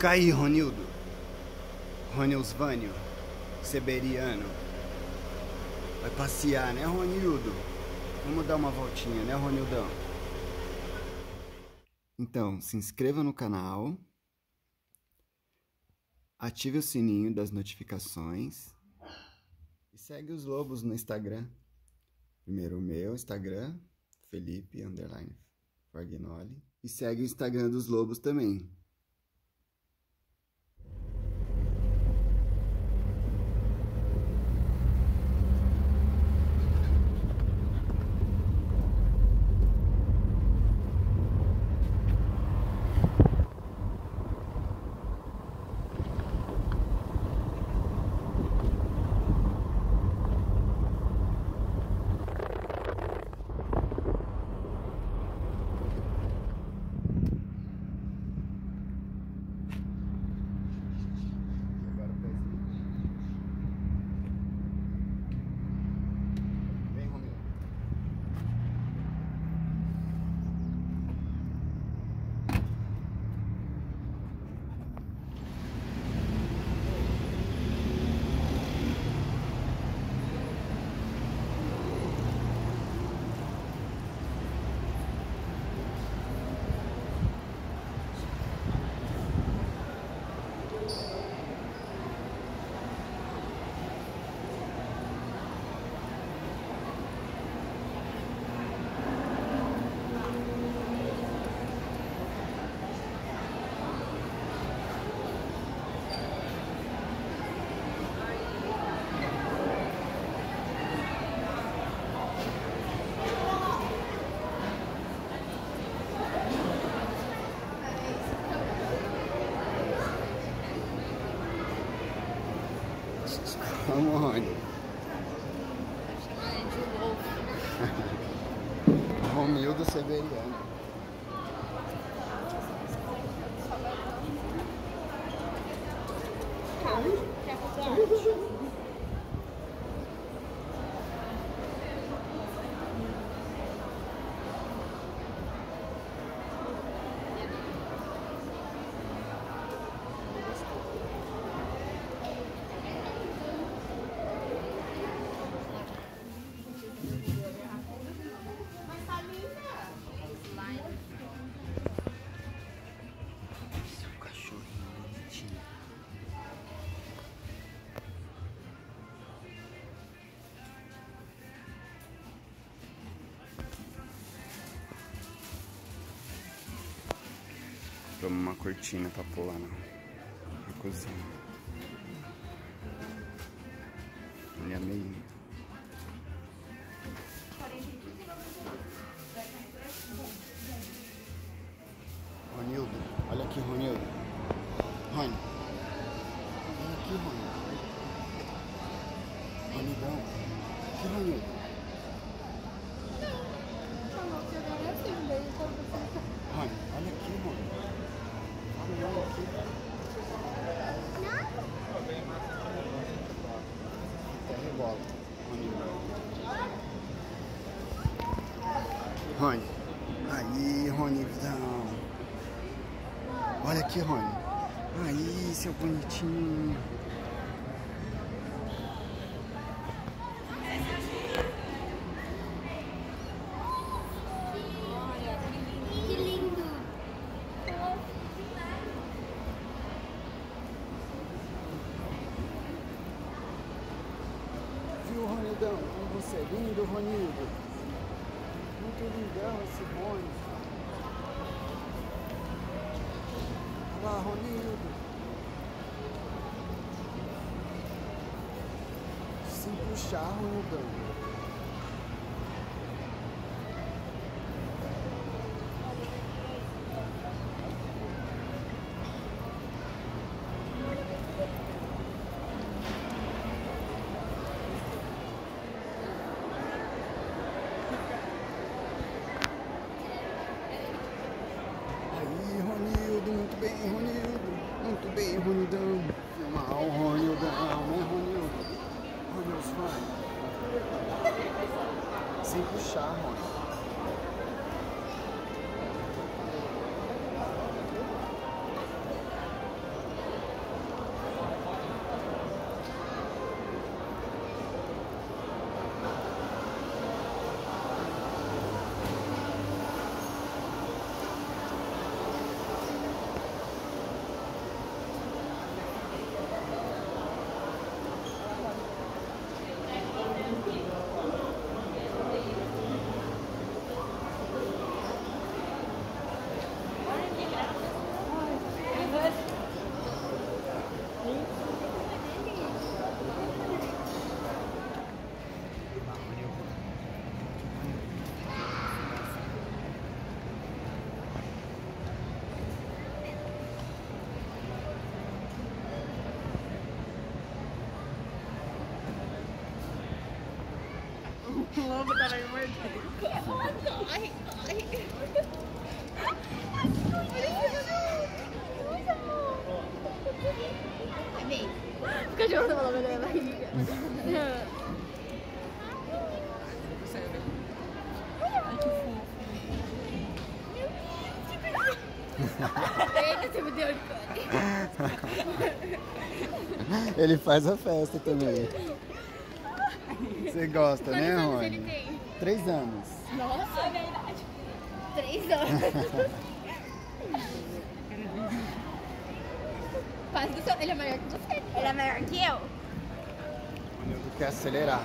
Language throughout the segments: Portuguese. Caí, Ronildo. Roniusvânio. Siberiano. Vai passear, né, Ronildo? Vamos dar uma voltinha, né, Ronildão? Então, se inscreva no canal. Ative o sininho das notificações. E segue os lobos no Instagram. Primeiro o meu Instagram, Felipe_Fargnoli. E segue o Instagram dos lobos também. Vamos, Rony. Romildo Siberiano. Toma uma cortina pra pular, não. É cozinha. Olha a meia. Ronildo, olha aqui, Ronildo. Rony. Olha aqui, Rony. Ronidão. Aqui, Ronildo. Rony. Aí, Ronivzão. Olha aqui, Rony. Aí, seu bonitinho. Viu, Ronildão? Como você é lindo, Ronildo. Muito lindão esse Rony. Olha lá, Ronildo. 5 chá, Ronildão. Ronildão, filma o Ronildão, né, Ronildo? Ronildo, sem puxar, Ronildo. O lobo tá meio mordido. Ai, ai. Fica jogando o lobo na minha barriga. Ai, que fofo. Ele se me deu de cor. Ele faz a festa também. Você gosta, quantos né, Rony? Ele tem? 3 anos. Nossa, é verdade. 3 anos. Quase do seu... Ele é maior que você. Ele é maior que eu. Ronildo quer acelerar.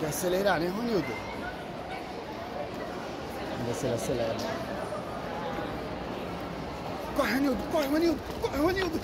Quer acelerar, né, Ronildo? Vamos ver se ele acelera. Corre, Ronildo! Corre, Ronildo! Corre, Ronildo!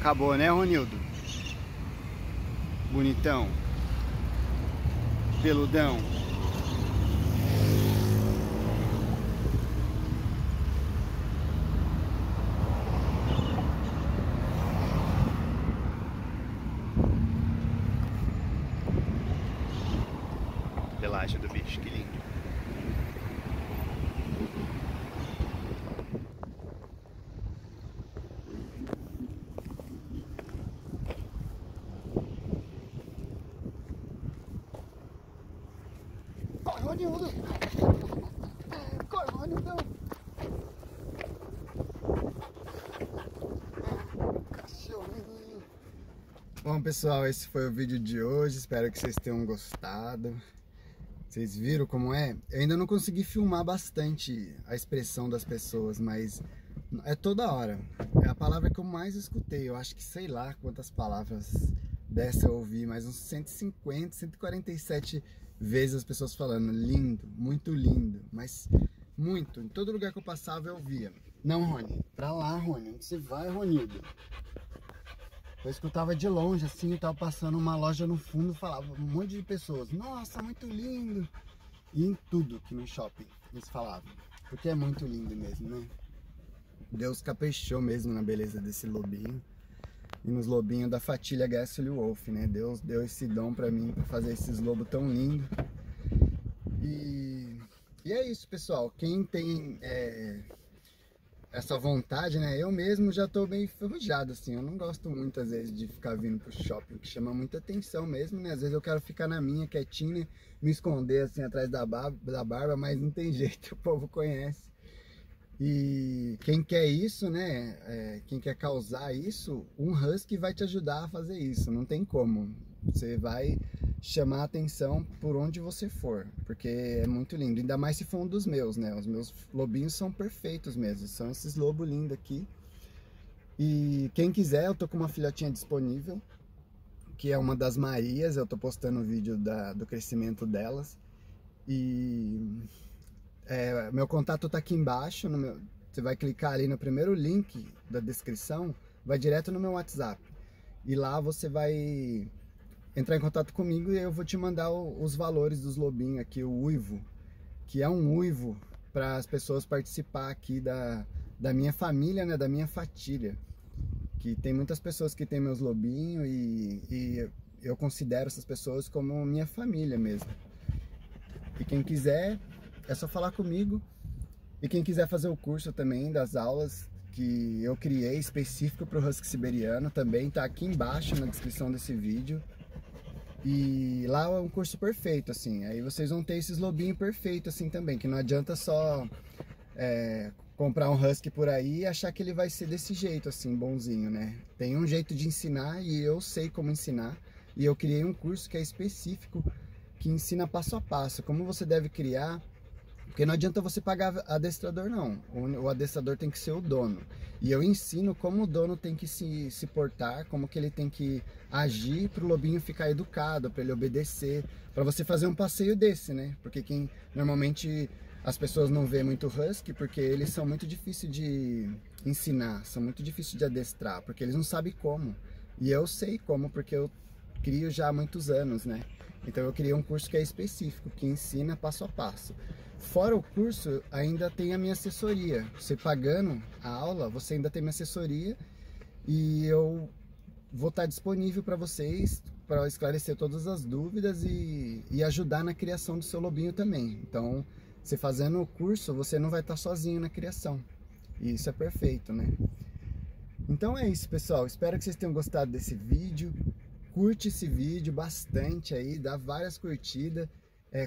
Acabou, né, Ronildo? Bonitão. Peludão. Pelagem do bicho, que lindo. Bom, pessoal, esse foi o vídeo de hoje. Espero que vocês tenham gostado. Vocês viram como é? Eu ainda não consegui filmar bastante a expressão das pessoas, mas é toda hora. É a palavra que eu mais escutei. Eu acho que sei lá quantas palavras dessa eu ouvi, mas uns 150, 147 vezes as pessoas falando lindo, muito lindo, mas muito. Em todo lugar que eu passava eu via. Não, Rony, pra lá, Rony. Onde você vai, Ronildo? Eu escutava de longe, assim, eu tava passando uma loja no fundo, falava um monte de pessoas, nossa, muito lindo! E em tudo que no shopping eles falavam, porque é muito lindo mesmo, né? Deus caprichou mesmo na beleza desse lobinho e nos lobinhos da fatilha Gassel Wolf, né? Deus deu esse dom pra mim, pra fazer esses lobos tão lindos. E é isso, pessoal. Quem tem... essa vontade, né? Eu mesmo já tô bem enferrujado, assim. Eu não gosto muito, às vezes, de ficar vindo pro shopping, que chama muita atenção mesmo, né? Às vezes eu quero ficar na minha, quietinha, me esconder, assim, atrás da barba, mas não tem jeito, o povo conhece. E quem quer isso, né? Quem quer causar isso, um husky vai te ajudar a fazer isso, não tem como. Você vai chamar a atenção por onde você for, porque é muito lindo, ainda mais se for um dos meus, né? Os meus lobinhos são perfeitos mesmo, são esses lobos lindos aqui. E quem quiser, eu tô com uma filhotinha disponível, que é uma das Marias, eu tô postando o vídeo do crescimento delas. E meu contato tá aqui embaixo, você vai clicar ali no primeiro link da descrição, vai direto no meu WhatsApp. E lá você vai... entrar em contato comigo e eu vou te mandar os valores dos lobinhos aqui, o uivo, que é um uivo para as pessoas participar aqui da minha família, né, da minha fatilha, que tem muitas pessoas que tem meus lobinhos e eu considero essas pessoas como minha família mesmo. E quem quiser, é só falar comigo. E quem quiser fazer o curso também das aulas que eu criei específico para o Husky Siberiano, também tá aqui embaixo na descrição desse vídeo. E lá é um curso perfeito, assim, aí vocês vão ter esses lobinhos perfeitos, assim, também, que não adianta só comprar um husky por aí e achar que ele vai ser desse jeito, assim, bonzinho, né? Tem um jeito de ensinar e eu sei como ensinar. E eu criei um curso que é específico, que ensina passo a passo, como você deve criar. Porque não adianta você pagar adestrador, não. O adestrador tem que ser o dono. E eu ensino como o dono tem que se portar, como que ele tem que agir para o lobinho ficar educado, para ele obedecer, para você fazer um passeio desse, né? Porque quem normalmente... As pessoas não vê muito husky porque eles são muito difíceis de ensinar, são muito difíceis de adestrar, porque eles não sabem como. E eu sei como, porque eu crio já há muitos anos, né? Então eu criei um curso que é específico, que ensina passo a passo. Fora o curso, ainda tem a minha assessoria. Você pagando a aula, você ainda tem minha assessoria e eu vou estar disponível para vocês, para esclarecer todas as dúvidas e ajudar na criação do seu lobinho também. Então... Você fazendo o curso, você não vai estar sozinho na criação. E isso é perfeito, né? Então é isso, pessoal. Espero que vocês tenham gostado desse vídeo. Curte esse vídeo bastante aí, dá várias curtidas.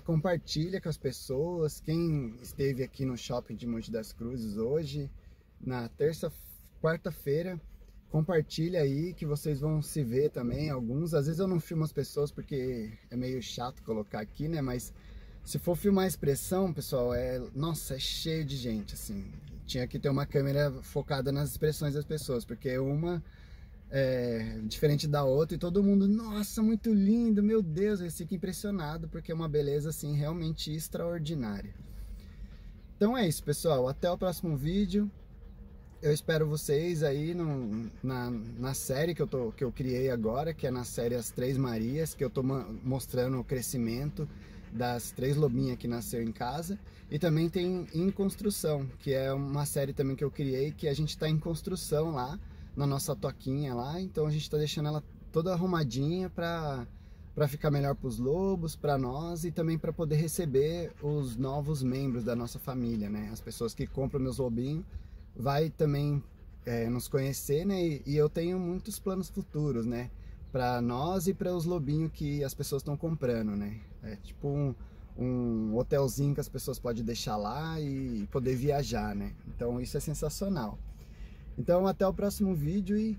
Compartilha com as pessoas. Quem esteve aqui no shopping de Mogi das Cruzes hoje, na quarta-feira, compartilha aí que vocês vão se ver também. Alguns, às vezes eu não filmo as pessoas porque é meio chato colocar aqui, né? Mas... Se for filmar a expressão, pessoal, nossa, é cheio de gente, assim. Tinha que ter uma câmera focada nas expressões das pessoas, porque uma é diferente da outra e todo mundo, nossa, muito lindo, meu Deus, eu fico impressionado, porque é uma beleza, assim, realmente extraordinária. Então é isso, pessoal, até o próximo vídeo. Eu espero vocês aí na série que eu criei agora, que é na série As Três Marias, que eu tô mostrando o crescimento das três lobinhas que nasceu em casa. E também tem Em Construção, que é uma série também que eu criei, que a gente está em construção lá na nossa toquinha lá, então a gente está deixando ela toda arrumadinha para ficar melhor para os lobos, para nós e também para poder receber os novos membros da nossa família, né? As pessoas que compram meus lobinhos vai também nos conhecer, né? E eu tenho muitos planos futuros, né? Para nós e para os lobinhos que as pessoas estão comprando, né? É tipo um hotelzinho que as pessoas podem deixar lá e poder viajar, né? Então isso é sensacional. Então até o próximo vídeo e...